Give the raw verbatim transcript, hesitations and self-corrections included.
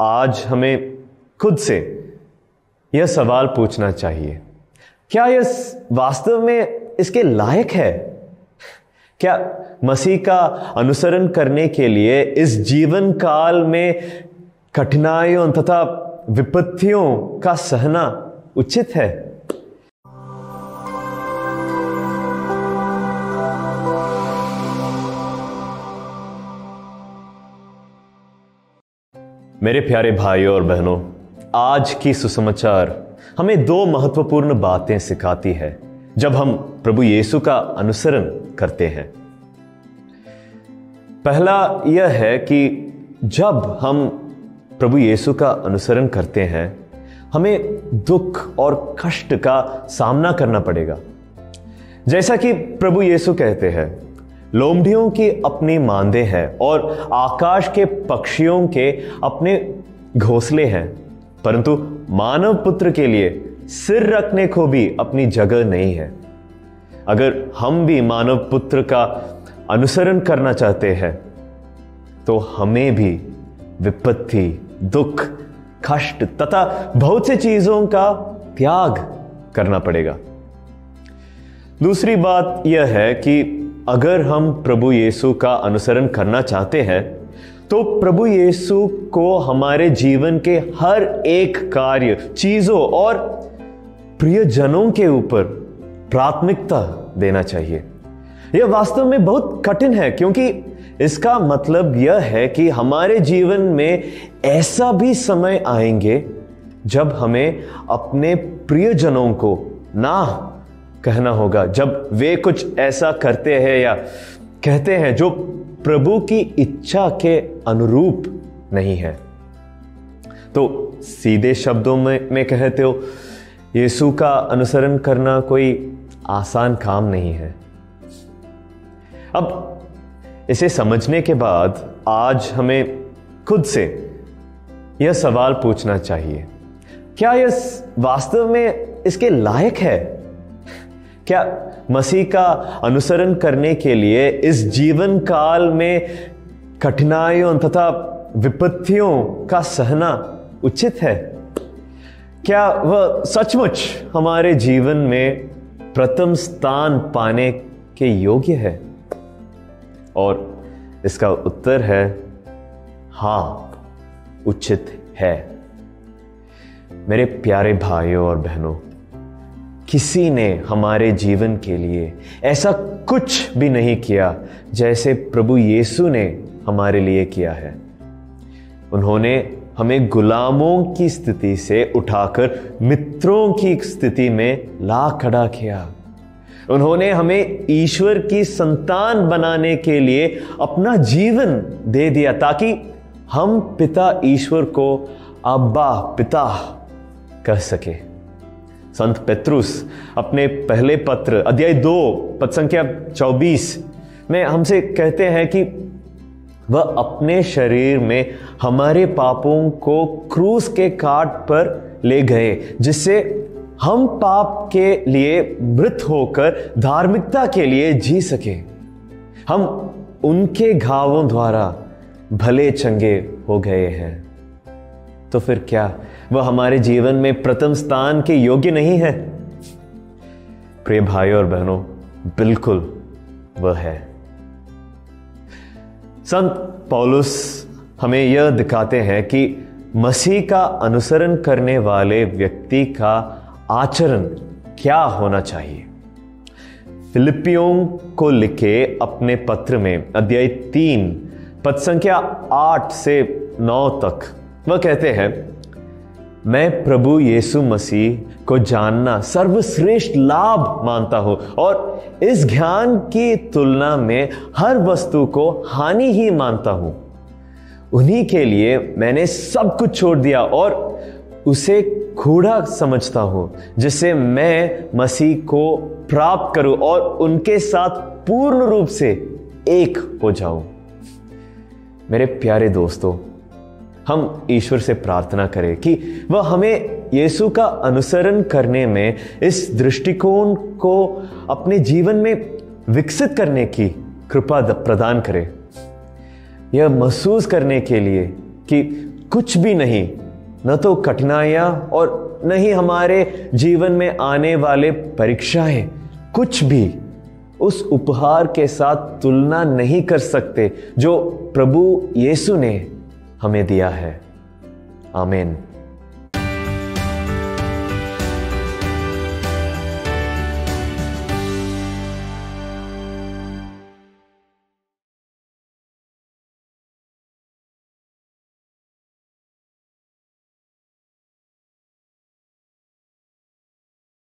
आज हमें खुद से यह सवाल पूछना चाहिए, क्या यह वास्तव में इसके लायक है? क्या मसीह का अनुसरण करने के लिए इस जीवन काल में कठिनाइयों तथा विपत्तियों का सहना उचित है? मेरे प्यारे भाइयों और बहनों, आज की सुसमाचार हमें दो महत्वपूर्ण बातें सिखाती है जब हम प्रभु यीशु का अनुसरण करते हैं। पहला यह है कि जब हम प्रभु यीशु का अनुसरण करते हैं, हमें दुख और कष्ट का सामना करना पड़ेगा। जैसा कि प्रभु यीशु कहते हैं, लोमड़ियों की अपनी मांदे हैं और आकाश के पक्षियों के अपने घोंसले हैं, परंतु मानव पुत्र के लिए सिर रखने को भी अपनी जगह नहीं है। अगर हम भी मानव पुत्र का अनुसरण करना चाहते हैं तो हमें भी विपत्ति, दुख, कष्ट तथा बहुत सी चीजों का त्याग करना पड़ेगा। दूसरी बात यह है कि अगर हम प्रभु यीशु का अनुसरण करना चाहते हैं तो प्रभु यीशु को हमारे जीवन के हर एक कार्य, चीजों और प्रियजनों के ऊपर प्राथमिकता देना चाहिए। यह वास्तव में बहुत कठिन है, क्योंकि इसका मतलब यह है कि हमारे जीवन में ऐसा भी समय आएंगे जब हमें अपने प्रियजनों को ना कहना होगा, जब वे कुछ ऐसा करते हैं या कहते हैं जो प्रभु की इच्छा के अनुरूप नहीं है। तो सीधे शब्दों में, में कहते हो, यीशु का अनुसरण करना कोई आसान काम नहीं है। अब इसे समझने के बाद आज हमें खुद से यह सवाल पूछना चाहिए, क्या यह वास्तव में इसके लायक है? क्या मसीह का अनुसरण करने के लिए इस जीवन काल में कठिनाइयों तथा विपत्तियों का सहना उचित है? क्या वह सचमुच हमारे जीवन में प्रथम स्थान पाने के योग्य है? और इसका उत्तर है हाँ, उचित है। मेरे प्यारे भाइयों और बहनों, किसी ने हमारे जीवन के लिए ऐसा कुछ भी नहीं किया जैसे प्रभु यीशु ने हमारे लिए किया है। उन्होंने हमें गुलामों की स्थिति से उठाकर मित्रों की स्थिति में ला खड़ा किया। उन्होंने हमें ईश्वर की संतान बनाने के लिए अपना जीवन दे दिया ताकि हम पिता ईश्वर को अब्बा पिता कह सके। संत पेत्रुस अपने पहले पत्र अध्याय दो पद संख्या चौबीस में हमसे कहते हैं कि वह अपने शरीर में हमारे पापों को क्रूस के काट पर ले गए, जिससे हम पाप के लिए मृत होकर धार्मिकता के लिए जी सके। हम उनके घावों द्वारा भले चंगे हो गए हैं। तो फिर क्या वह हमारे जीवन में प्रथम स्थान के योग्य नहीं है? प्रिय भाइयों और बहनों, बिल्कुल वह है। संत पौलुस हमें यह दिखाते हैं कि मसीह का अनुसरण करने वाले व्यक्ति का आचरण क्या होना चाहिए। फिलिपियों को लिखे अपने पत्र में अध्याय तीन पद संख्या आठ से नौ तक वह कहते हैं, मैं प्रभु यीशु मसीह को जानना सर्वश्रेष्ठ लाभ मानता हूं और इस ज्ञान की तुलना में हर वस्तु को हानि ही मानता हूं। उन्हीं के लिए मैंने सब कुछ छोड़ दिया और उसे कूड़ा समझता हूं, जिससे मैं मसीह को प्राप्त करूं और उनके साथ पूर्ण रूप से एक हो जाऊं। मेरे प्यारे दोस्तों, हम ईश्वर से प्रार्थना करें कि वह हमें यीशु का अनुसरण करने में इस दृष्टिकोण को अपने जीवन में विकसित करने की कृपा प्रदान करे। यह महसूस करने के लिए कि कुछ भी नहीं, न तो कठिनाइयां और न ही हमारे जीवन में आने वाले परीक्षाएं, कुछ भी उस उपहार के साथ तुलना नहीं कर सकते जो प्रभु यीशु ने हमें दिया है। आमीन।